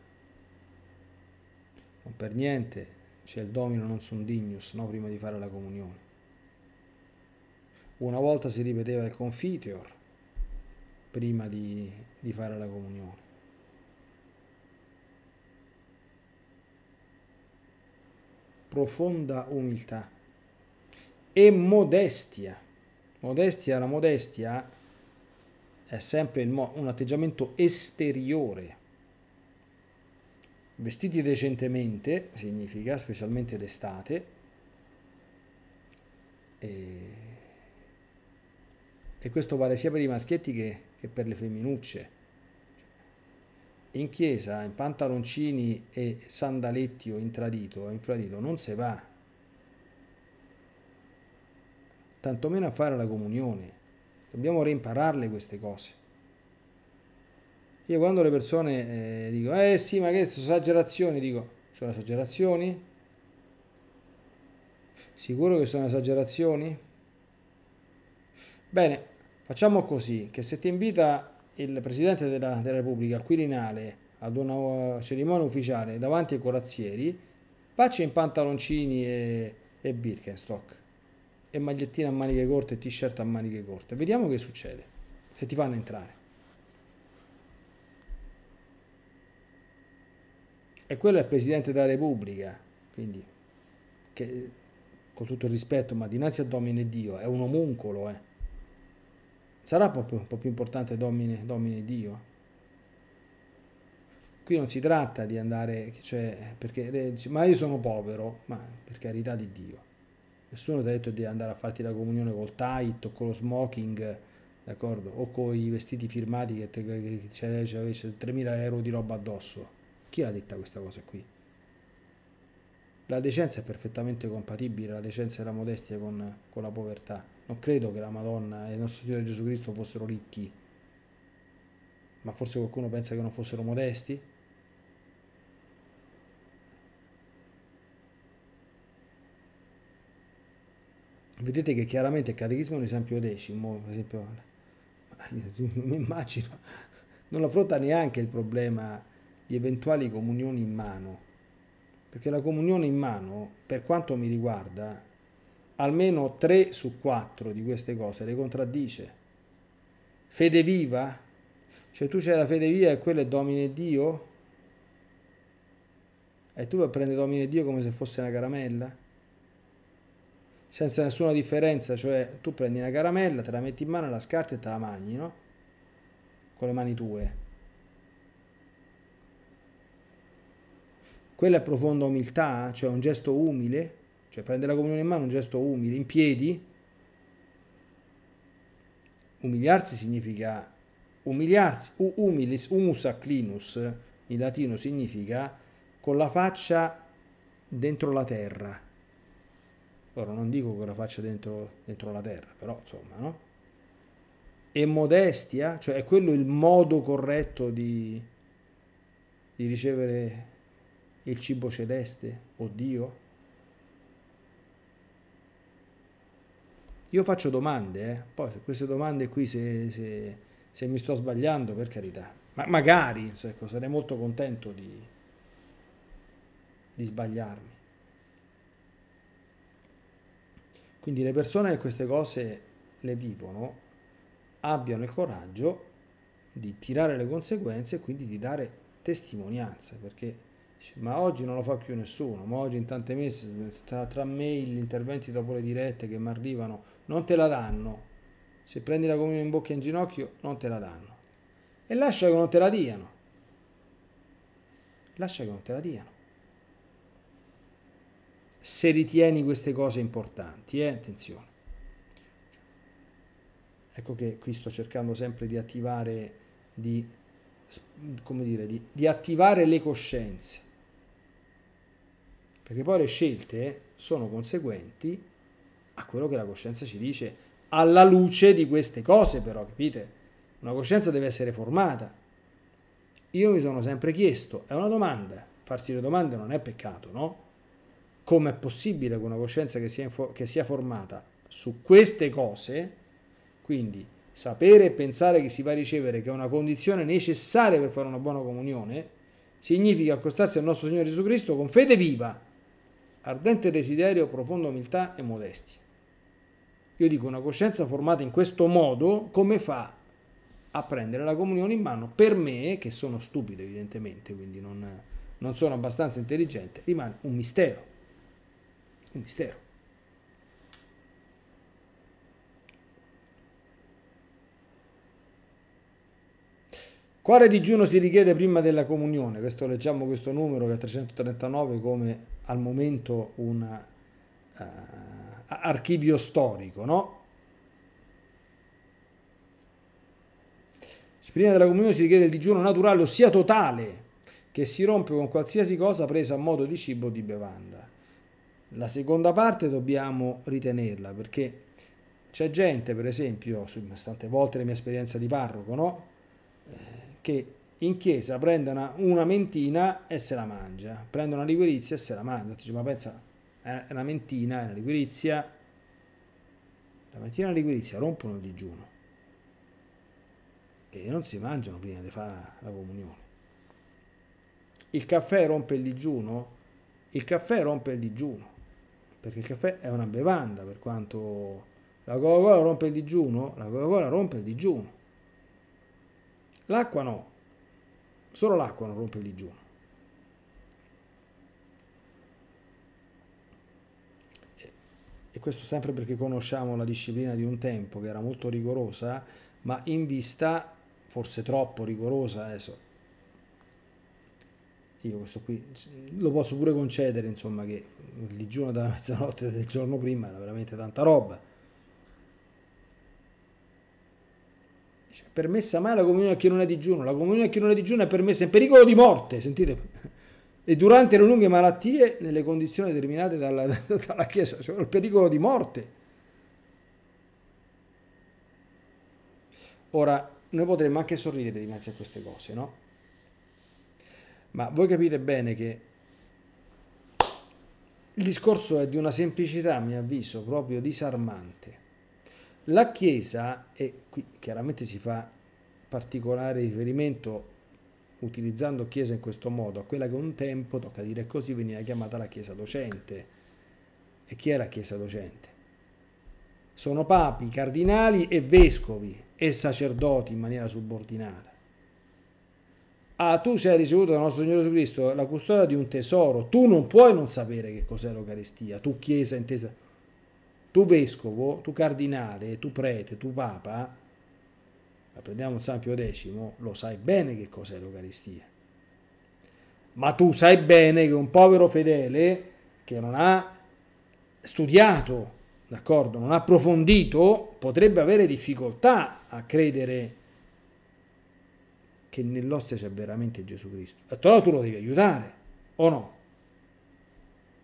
Non per niente c'è il Domino non sunt dignus, no, prima di fare la comunione. Una volta si ripeteva il confiteor prima di fare la comunione. Profonda umiltà e modestia. La modestia è sempre un atteggiamento esteriore. Vestiti decentemente significa specialmente d'estate. E questo vale sia per i maschietti che per le femminucce. In chiesa, in pantaloncini e sandaletti o infradito, non si va. Tantomeno a fare la comunione. Dobbiamo reimpararle queste cose. Io quando le persone dicono, sì, ma che sono esagerazioni, dico, sono esagerazioni? Sicuro che sono esagerazioni? Bene, facciamo così, che se ti invita il Presidente della Repubblica al Quirinale ad una cerimonia ufficiale davanti ai corazzieri, facci in pantaloncini e Birkenstock. e magliettina a maniche corte e t-shirt a maniche corte. Vediamo che succede se ti fanno entrare. E quello è il Presidente della Repubblica, quindi, che, con tutto il rispetto, ma dinanzi a Domine Dio è un omuncolo, eh. Sarà un po' più importante Domine Dio? Qui non si tratta di andare, cioè, perché, ma io sono povero, ma per carità di Dio. Nessuno ti ha detto di andare a farti la comunione col tight o con lo smoking, d'accordo? O con i vestiti firmati che c'è €3.000 di roba addosso. Chi l'ha detta questa cosa qui? La decenza è perfettamente compatibile, la decenza e la modestia con la povertà. Non credo che la Madonna e il nostro Signore Gesù Cristo fossero ricchi, ma forse qualcuno pensa che non fossero modesti? Vedete che chiaramente il Catechismo è un esempio decimo, per esempio, mi immagino, non affronta neanche il problema di eventuali comunioni in mano, perché la comunione in mano, per quanto mi riguarda, almeno 3 su 4 di queste cose le contraddice. Fede viva? Cioè tu c'hai la fede viva e quello è Domine Dio? E tu prendi Domine Dio come se fosse una caramella? Senza nessuna differenza, cioè tu prendi una caramella, te la metti in mano, la scarti e te la mangi, no? Con le mani tue. Quella è profonda umiltà, cioè un gesto umile, cioè prendere la comunione in mano è un gesto umile, in piedi. Umiliarsi significa, umiliarsi, humilis, humus acclinus, in latino significa con la faccia dentro la terra. Ora non dico che la faccia dentro la terra, però insomma, no? E modestia, cioè è quello il modo corretto di ricevere il cibo celeste o Dio? Io faccio domande, poi se queste domande qui, se mi sto sbagliando, per carità, ma magari, ecco, sarei molto contento di sbagliarmi. Quindi le persone che queste cose le vivono abbiano il coraggio di tirare le conseguenze e quindi di dare testimonianza, perché ma oggi non lo fa più nessuno, ma oggi in tante messe tra mail, interventi dopo le dirette che mi arrivano, non te la danno, se prendi la comunione in bocca e in ginocchio non te la danno, e lascia che non te la diano, lascia che non te la diano. Se ritieni queste cose importanti, attenzione. Ecco che qui sto cercando sempre di attivare, come dire, di attivare le coscienze, perché poi le scelte sono conseguenti a quello che la coscienza ci dice, alla luce di queste cose però, capite? Una coscienza deve essere formata. Io mi sono sempre chiesto, è una domanda, farsi le domande non è peccato, no? Com'è possibile che una coscienza che sia formata su queste cose, quindi sapere e pensare che si va a ricevere, che è una condizione necessaria per fare una buona comunione, significa accostarsi al nostro Signore Gesù Cristo con fede viva, ardente desiderio, profonda umiltà e modestia. Io dico, una coscienza formata in questo modo, come fa a prendere la comunione in mano? Per me, che sono stupido evidentemente, quindi non sono abbastanza intelligente, rimane un mistero. Un mistero. Quale digiuno si richiede prima della comunione? Questo, leggiamo questo numero che è 339 come al momento un archivio storico, no? Prima della comunione si richiede il digiuno naturale, ossia totale, che si rompe con qualsiasi cosa presa a modo di cibo o di bevanda. La seconda parte dobbiamo ritenerla, perché c'è gente, per esempio, tante volte la mia esperienza di parroco, no? Che in chiesa prende una mentina e se la mangia, prende una liquirizia e se la mangia. Dice, ma pensa, è una mentina, è una liquirizia. La mentina e la liquirizia rompono il digiuno e non si mangiano prima di fare la comunione. Il caffè rompe il digiuno? Il caffè rompe il digiuno. perché il caffè è una bevanda, per quanto la Coca-Cola rompe il digiuno, la Coca-Cola rompe il digiuno. L'acqua no, solo l'acqua non rompe il digiuno. E questo sempre perché conosciamo la disciplina di un tempo che era molto rigorosa, ma in vista, forse troppo rigorosa adesso. Io questo qui lo posso pure concedere, insomma, che il digiuno della mezzanotte del giorno prima era veramente tanta roba. Cioè, permessa mai la comunione a chi non è digiuno? La comunione a chi non è digiuno è permessa in pericolo di morte, sentite, e durante le lunghe malattie nelle condizioni determinate dalla Chiesa, cioè il pericolo di morte. Ora, noi potremmo anche sorridere dinanzi a queste cose, no? Ma voi capite bene che il discorso è di una semplicità, a mio avviso, proprio disarmante. La Chiesa, e qui chiaramente si fa particolare riferimento, utilizzando Chiesa in questo modo, a quella che un tempo, tocca dire così, veniva chiamata la Chiesa docente. E chi era Chiesa docente? Sono papi, cardinali e vescovi e sacerdoti in maniera subordinata. Ah, tu sei ricevuto dal nostro Signore Gesù Cristo la custodia di un tesoro, tu non puoi non sapere che cos'è l'Eucaristia, tu Chiesa intesa, tu vescovo, tu cardinale, tu prete, tu papa, la prendiamo San Pio X, lo sai bene che cos'è l'Eucaristia, ma tu sai bene che un povero fedele che non ha studiato, d'accordo, non ha approfondito, potrebbe avere difficoltà a credere che nell'ostia c'è veramente Gesù Cristo. Allora tu lo devi aiutare, o no?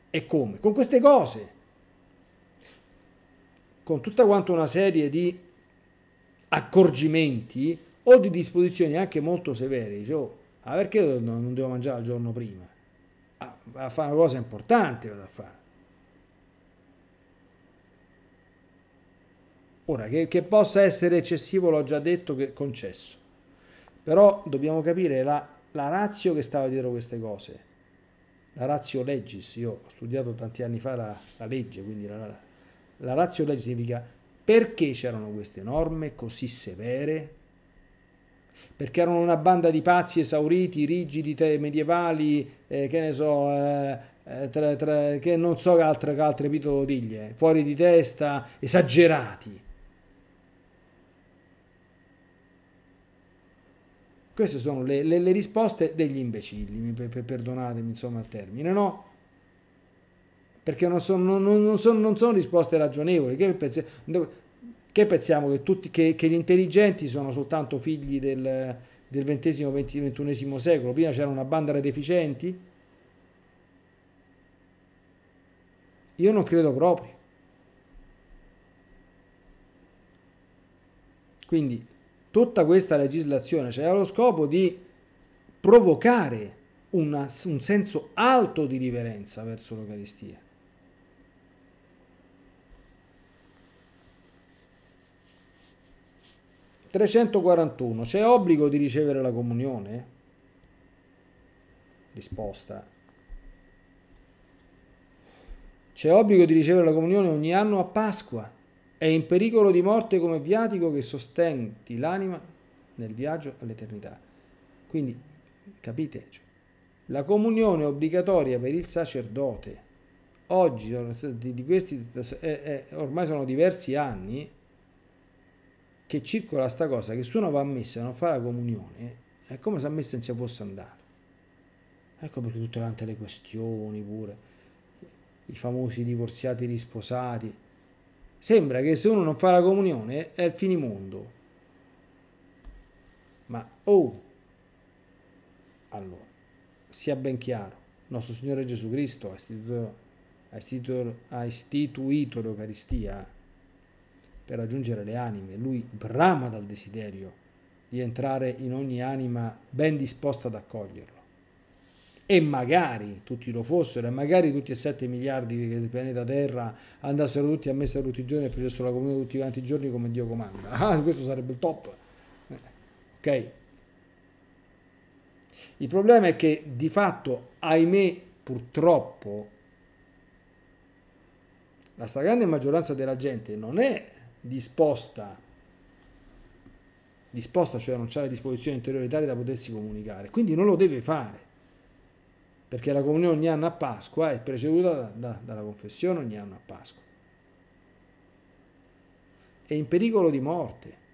E come? Con queste cose, con tutta quanto una serie di accorgimenti o di disposizioni anche molto severe. Dice, oh, ah, perché non devo mangiare il giorno prima? Ah, vado a fare una cosa importante, vado a fare. Ora, che possa essere eccessivo, l'ho già detto, che concesso. Però dobbiamo capire la ratio che stava dietro queste cose, la ratio legis. Io ho studiato tanti anni fa la legge, quindi la ratio legis significa perché c'erano queste norme così severe, perché erano una banda di pazzi esauriti, rigidi, medievali, che ne so, che non so che altre pitotiglie, fuori di testa, esagerati. Queste sono le risposte degli imbecilli, perdonatemi insomma il termine, no? Perché non sono risposte ragionevoli. Che pensiamo che gli intelligenti sono soltanto figli del XX-XXI secolo? Prima c'era una banda di deficienti? Io non credo proprio. Quindi tutta questa legislazione c'era lo scopo di provocare un senso alto di riverenza verso l'Eucaristia. Articolo 341. C'è obbligo di ricevere la comunione? Risposta. C'è obbligo di ricevere la comunione ogni anno a Pasqua. È in pericolo di morte come viatico che sostenti l'anima nel viaggio all'eternità. Quindi, capite, cioè, la comunione è obbligatoria per il sacerdote. Oggi, di questi ormai sono diversi anni che circola sta cosa, che se uno va a messa e non fa la comunione, è come se a messa non ci fosse andato. Ecco perché tutte quante le questioni pure, i famosi divorziati risposati. Sembra che se uno non fa la comunione è il finimondo. Ma, oh, allora, sia ben chiaro, il nostro Signore Gesù Cristo ha istituito l'Eucaristia per raggiungere le anime. Lui brama dal desiderio di entrare in ogni anima ben disposta ad accoglierlo. E magari tutti lo fossero, e magari tutti e 7 miliardi del pianeta Terra andassero tutti a messa tutti i giorni e facessero la comunione tutti quanti i giorni come Dio comanda. Ah, questo sarebbe il top. Ok. Il problema è che di fatto, ahimè, purtroppo, la stragrande maggioranza della gente non è disposta, cioè non c'è la disposizione interiore tale da potersi comunicare, quindi non lo deve fare, perché la comunione ogni anno a Pasqua è preceduta dalla confessione ogni anno a Pasqua. È in pericolo di morte.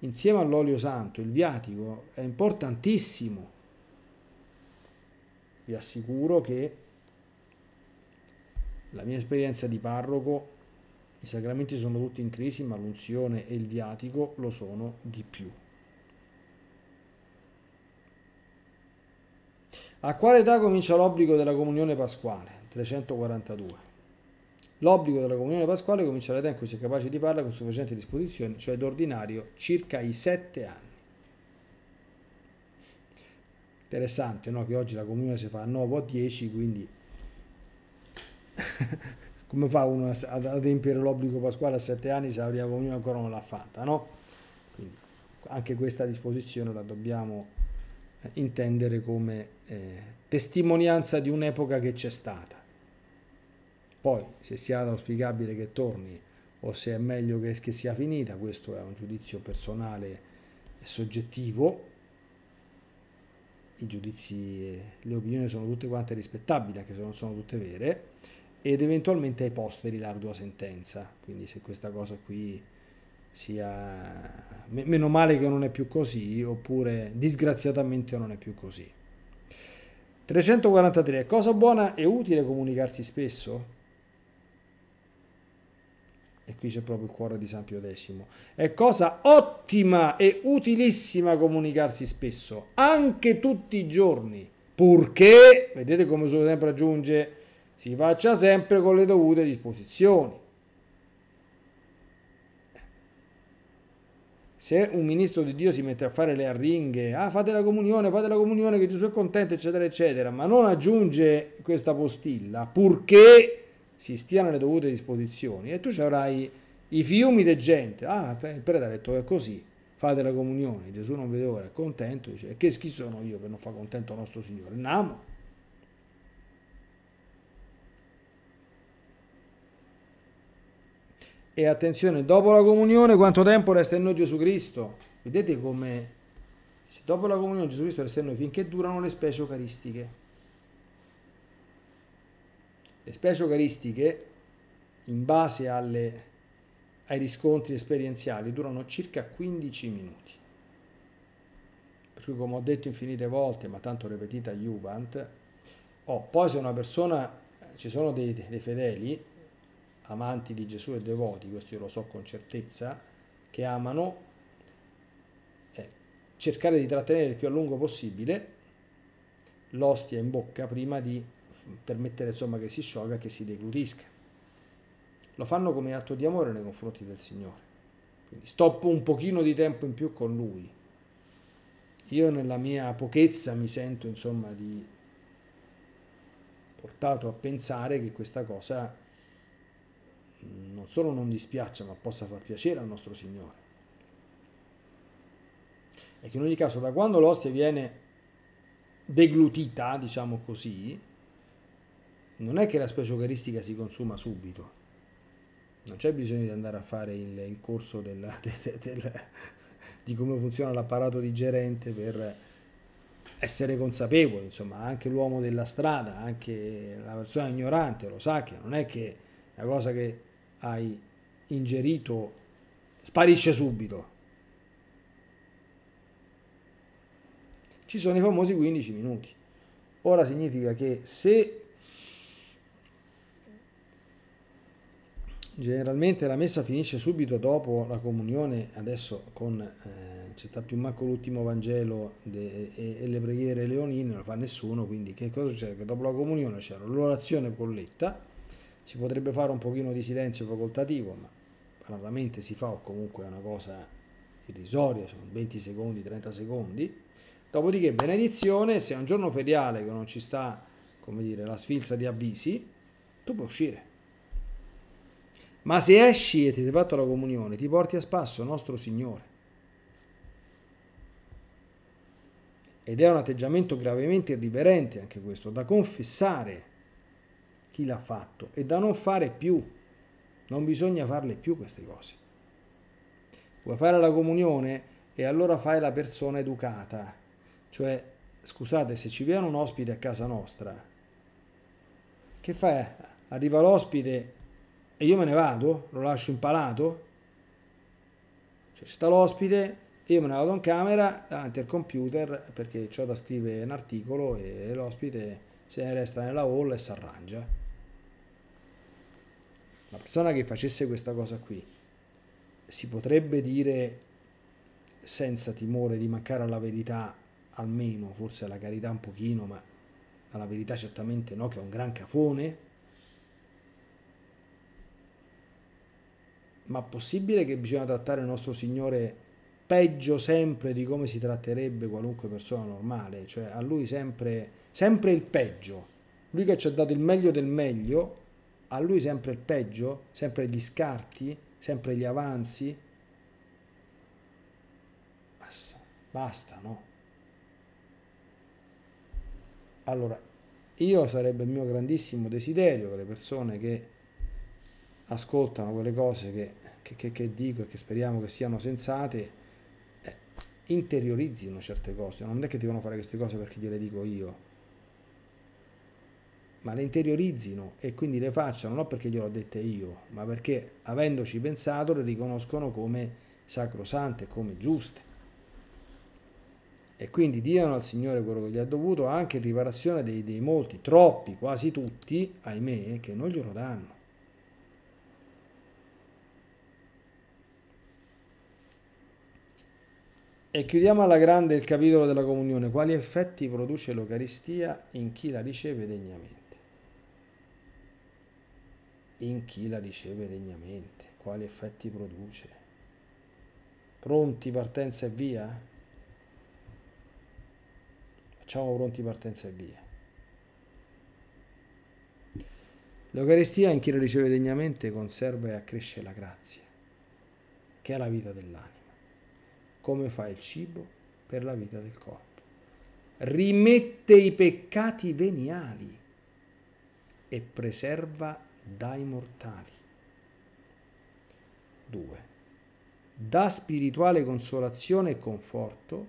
Insieme all'olio santo, il viatico è importantissimo. Vi assicuro che la mia esperienza di parroco, i sacramenti sono tutti in crisi, ma l'unzione e il viatico lo sono di più. A quale età comincia l'obbligo della comunione pasquale? 342. L'obbligo della comunione pasquale comincia all'età in cui si è capace di farla con sufficiente disposizione, cioè d'ordinario circa i 7 anni. Interessante, no? Che oggi la comunione si fa a 9 o a 10, quindi come fa uno ad adempiere l'obbligo pasquale a 7 anni se la prima comunione ancora non l'ha fatta, no? Quindi anche questa disposizione la dobbiamo intendere come testimonianza di un'epoca che c'è stata. Poi, se sia auspicabile che torni o se è meglio che sia finita, questo è un giudizio personale e soggettivo. I giudizi, le opinioni sono tutte quante rispettabili, anche se non sono tutte vere, ed eventualmente ai posteri l'ardua sentenza. Quindi se questa cosa qui sia meno male che non è più così, oppure disgraziatamente non è più così. 343. È cosa buona e utile comunicarsi spesso? E qui c'è proprio il cuore di San Pio X. È cosa ottima e utilissima comunicarsi spesso, anche tutti i giorni, purché, vedete come solo sempre aggiunge, si faccia sempre con le dovute disposizioni. Se un ministro di Dio si mette a fare le arringhe, ah, fate la comunione che Gesù è contento, eccetera, eccetera, ma non aggiunge questa postilla, purché si stiano le dovute disposizioni, e tu ci avrai i fiumi di gente. Ah, il prete ha detto che è così, fate la comunione, Gesù non vede ora, è contento, dice, che chi sono io per non far contento il nostro Signore? Namo. E attenzione, dopo la comunione quanto tempo resta in noi Gesù Cristo? Vedete come dopo la comunione Gesù Cristo resta in noi finché durano le specie eucaristiche. Le specie eucaristiche, in base ai riscontri esperienziali, durano circa 15 minuti. Per cui, come ho detto infinite volte, ma tanto ripetita iuvant, poi se una persona, ci sono dei fedeli, amanti di Gesù e devoti, questo io lo so con certezza, che amano cercare di trattenere il più a lungo possibile l'ostia in bocca prima di permettere, insomma, che si sciolga, che si deglutisca. Lo fanno come atto di amore nei confronti del Signore. Quindi stoppo un pochino di tempo in più con Lui. Io nella mia pochezza mi sento, insomma, portato a pensare che questa cosa non solo non dispiaccia, ma possa far piacere al nostro Signore. E che in ogni caso, da quando l'ostia viene deglutita, diciamo così, non è che la specie eucaristica si consuma subito, non c'è bisogno di andare a fare il corso di come funziona l'apparato digerente per essere consapevoli, insomma, anche l'uomo della strada, anche la persona ignorante lo sa che non è che la cosa che hai ingerito sparisce subito. Ci sono i famosi 15 minuti. Ora significa che se generalmente la messa finisce subito dopo la comunione, adesso c'è sta più manco l'ultimo Vangelo e le preghiere leonine, non lo fa nessuno, quindi che cosa succede? Che dopo la comunione c'era l'orazione colletta, si potrebbe fare un pochino di silenzio facoltativo, ma raramente si fa, o comunque è una cosa irrisoria, sono 20 secondi, 30 secondi, dopodiché benedizione, se è un giorno feriale che non ci sta, come dire, la sfilza di avvisi, tu puoi uscire. Ma se esci e ti sei fatto la comunione, ti porti a spasso nostro Signore. Ed è un atteggiamento gravemente irriverente anche questo, da confessare chi l'ha fatto, e da non fare più. Non bisogna farle più queste cose. Vuoi fare la comunione? E allora fai la persona educata. Cioè, scusate, se ci viene un ospite a casa nostra, che fai? Arriva l'ospite e io me ne vado? Lo lascio impalato? Cioè, sta l'ospite, io me ne vado in camera davanti al computer perché c'ho da scrivere un articolo, e l'ospite se ne resta nella hall e si arrangia. La persona che facesse questa cosa qui, si potrebbe dire, senza timore di mancare alla verità, almeno, forse alla carità un pochino, ma alla verità certamente no, che è un gran cafone? Ma possibile che bisogna trattare il nostro Signore peggio sempre di come si tratterebbe qualunque persona normale? Cioè, a Lui sempre il peggio. Lui che ci ha dato il meglio del meglio, a Lui sempre il peggio, sempre gli scarti, sempre gli avanzi. Basta, no? Allora, io sarebbe il mio grandissimo desiderio che le persone che ascoltano quelle cose che dico e che speriamo che siano sensate, interiorizzino certe cose. Non è che devono fare queste cose perché gliele dico io, ma le interiorizzino e quindi le facciano, non perché glielo ho dette io, ma perché avendoci pensato le riconoscono come sacrosante, come giuste. E quindi diano al Signore quello che gli ha dovuto, anche in riparazione dei molti, troppi, quasi tutti, ahimè, che non glielo danno. E chiudiamo alla grande il capitolo della comunione. Quali effetti produce l'Eucaristia in chi la riceve degnamente? In chi la riceve degnamente. Quali effetti produce? Pronti, partenza e via? Facciamo pronti, partenza e via. L'Eucaristia in chi la riceve degnamente conserva e accresce la grazia, che è la vita dell'anima, come fa il cibo per la vita del corpo. Rimette i peccati veniali e preserva dai mortali. 2. Dà spirituale consolazione e conforto.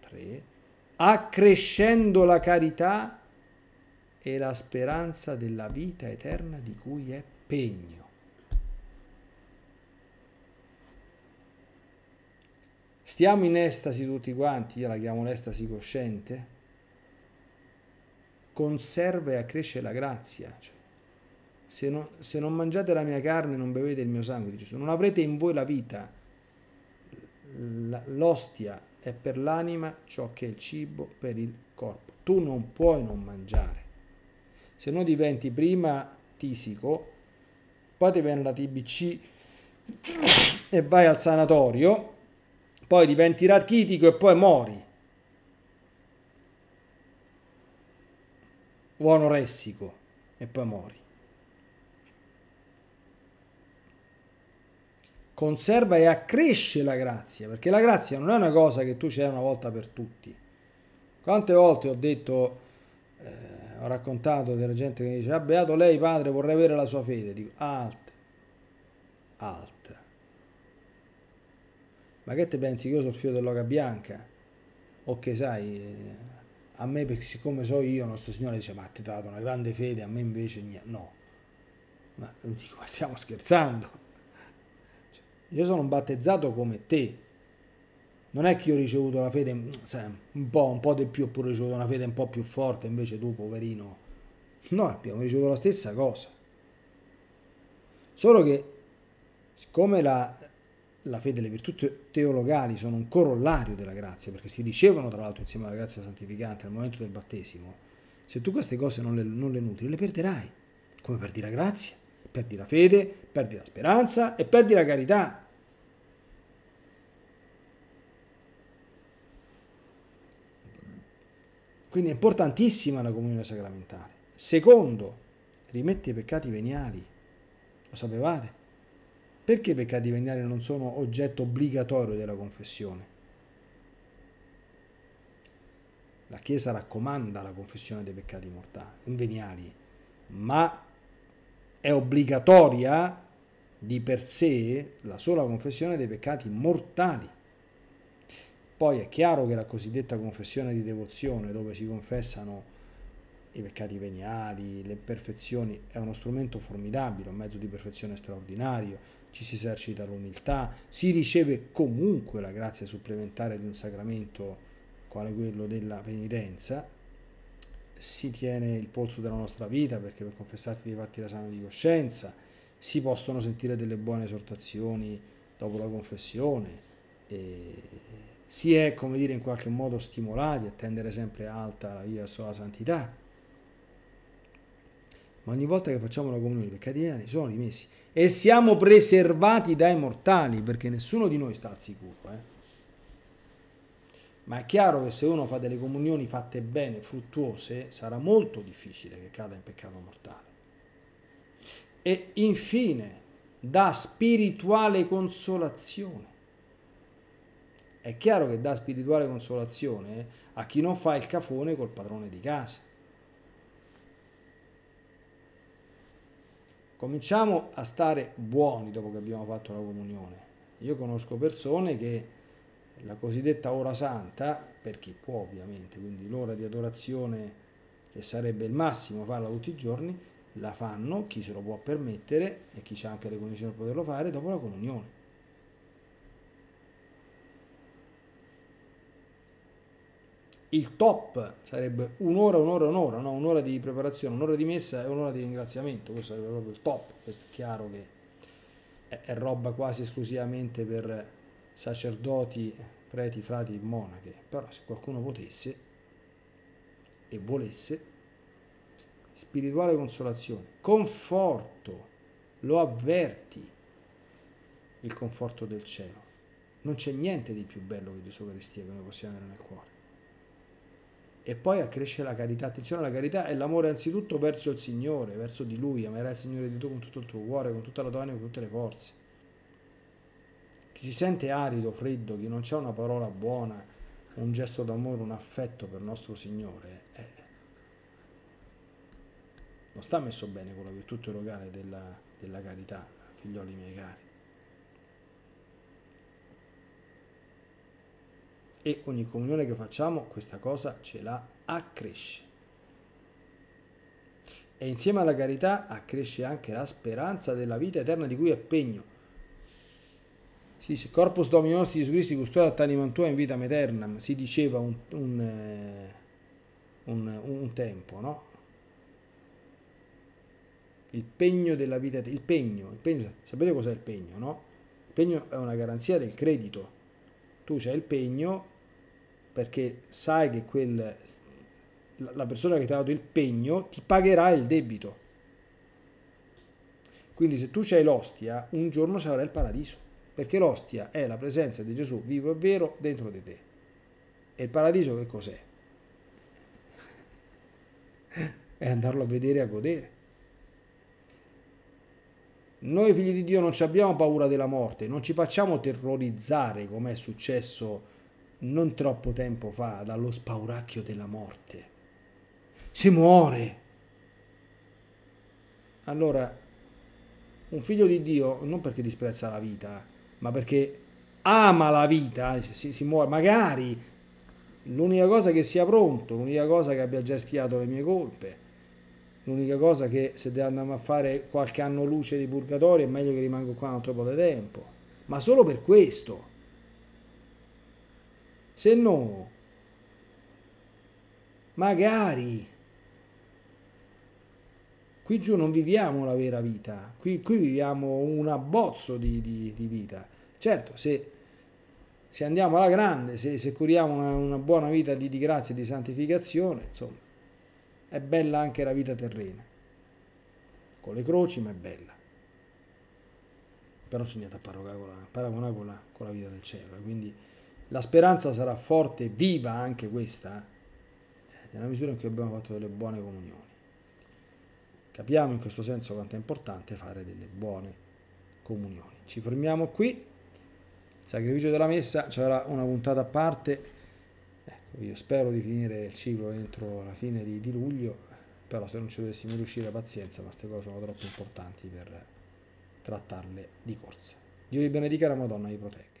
3. Accrescendo la carità e la speranza della vita eterna di cui è pegno. Stiamo in estasi tutti quanti, io la chiamo l'estasi cosciente. Conserva e accresce la grazia. Cioè, se non mangiate la mia carne e non bevete il mio sangue, dice Gesù, non avrete in voi la vita. L'ostia è per l'anima ciò che è il cibo per il corpo. Tu non puoi non mangiare, se no diventi prima tisico, poi ti viene la TBC e vai al sanatorio, poi diventi rachitico e poi mori. O anoressico e poi mori. Conserva e accresce la grazia, perché la grazia non è una cosa che tu c'hai una volta per tutti. Quante volte ho detto, ho raccontato della gente che dice, ah, beato lei padre, vorrei avere la sua fede. Dico, alt. Ma che te pensi che io sono il figlio dell'oca bianca? O che sai, a me, perché siccome so io, nostro Signore dice, ma ti ha dato una grande fede, a me invece niente. No. Ma dico, ma stiamo scherzando? Io sono battezzato come te, non è che io ho ricevuto la fede un po' di più, oppure ho ricevuto una fede un po' più forte, invece tu poverino. No, abbiamo ricevuto la stessa cosa, solo che siccome la fede e le virtù teologali sono un corollario della grazia, perché si ricevono tra l'altro insieme alla grazia santificante al momento del battesimo, se tu queste cose non le nutri, le perderai, come perdi la grazia, perdi la fede, perdi la speranza e perdi la carità. Quindi è importantissima la comunione sacramentale. Secondo, rimette i peccati veniali. Lo sapevate? Perché i peccati veniali non sono oggetto obbligatorio della confessione? La Chiesa raccomanda la confessione dei peccati mortali, veniali. ma è obbligatoria di per sé la sola confessione dei peccati mortali. Poi è chiaro che la cosiddetta confessione di devozione, dove si confessano i peccati veniali, le perfezioni, è uno strumento formidabile, un mezzo di perfezione straordinario, ci si esercita l'umiltà, si riceve comunque la grazia supplementare di un sacramento quale quello della penitenza, si tiene il polso della nostra vita, perché per confessarti devi farti l'esame di coscienza, si possono sentire delle buone esortazioni dopo la confessione, e si è, come dire, in qualche modo stimolati a tendere sempre alta la via verso la santità. Ma ogni volta che facciamo la comunione i peccati veniali sono rimessi e siamo preservati dai mortali, perché nessuno di noi sta al sicuro, Ma è chiaro che se uno fa delle comunioni fatte bene, fruttuose, sarà molto difficile che cada in peccato mortale. E infine, dà spirituale consolazione. È chiaro che dà spirituale consolazione a chi non fa il cafone col padrone di casa. Cominciamo a stare buoni dopo che abbiamo fatto la comunione. Io conosco persone che la cosiddetta ora santa, per chi può ovviamente, quindi l'ora di adorazione, che sarebbe il massimo farla tutti i giorni, la fanno, chi se lo può permettere e chi ha anche le condizioni per poterlo fare, dopo la comunione. Il top sarebbe un'ora, no? Un'ora di preparazione, un'ora di messa e un'ora di ringraziamento, questo sarebbe proprio il top. Questo è chiaro che è roba quasi esclusivamente per sacerdoti, preti, frati e monache, però se qualcuno potesse e volesse, spirituale consolazione, conforto, lo avverti, il conforto del cielo. Non c'è niente di più bello che l'Eucaristia che noi possiamo avere nel cuore. E poi accresce la carità. Attenzione, la carità è l'amore anzitutto verso il Signore, verso di Lui. Amerai il Signore di tu con tutto il tuo cuore, con tutta la tua anima, con tutte le forze. Chi si sente arido, freddo, chi non c'ha una parola buona, un gesto d'amore, un affetto per il nostro Signore, non sta messo bene con la virtù teologale della carità, figlioli miei cari. E ogni comunione che facciamo questa cosa ce la accresce. E insieme alla carità accresce anche la speranza della vita eterna di cui è pegno. Si dice, Corpus Domini nostri Gesù Cristo, custode ad animam tua in vitam aeternam, si diceva un tempo, no? Il pegno della vita eterna, il pegno, sapete cos'è il pegno, no? Il pegno è una garanzia del credito. Tu c'hai il pegno perché sai che la persona che ti ha dato il pegno ti pagherà il debito. Quindi se tu c'hai l'ostia, un giorno ci avrai il paradiso, perché l'ostia è la presenza di Gesù vivo e vero dentro di te. E il paradiso che cos'è? È andarlo a vedere e a godere. Noi figli di Dio non ci abbiamo paura della morte, non ci facciamo terrorizzare come è successo non troppo tempo fa dallo spauracchio della morte. Si muore! Allora, un figlio di Dio, non perché disprezza la vita, ma perché ama la vita, si muore, magari l'unica cosa che sia pronto, l'unica cosa che abbia già espiato le mie colpe, l'unica cosa che se andiamo a fare qualche anno luce di purgatorio è meglio che rimango qua un altro po' di tempo. Ma solo per questo. Se no, magari, qui giù non viviamo la vera vita, qui viviamo un abbozzo di vita. Certo, se andiamo alla grande, se curiamo una buona vita di grazia e di santificazione, insomma, è bella anche la vita terrena, con le croci, ma è bella. Però c'è niente a paragonare con la vita del cielo, quindi la speranza sarà forte, viva anche questa, nella misura in cui abbiamo fatto delle buone comunioni. Capiamo in questo senso quanto è importante fare delle buone comunioni. Ci fermiamo qui, il sacrificio della messa ci avrà una puntata a parte. Io spero di finire il ciclo entro la fine di luglio, però se non ci dovessimo riuscire pazienza, ma queste cose sono troppo importanti per trattarle di corsa. Dio vi benedica e la Madonna vi protegga.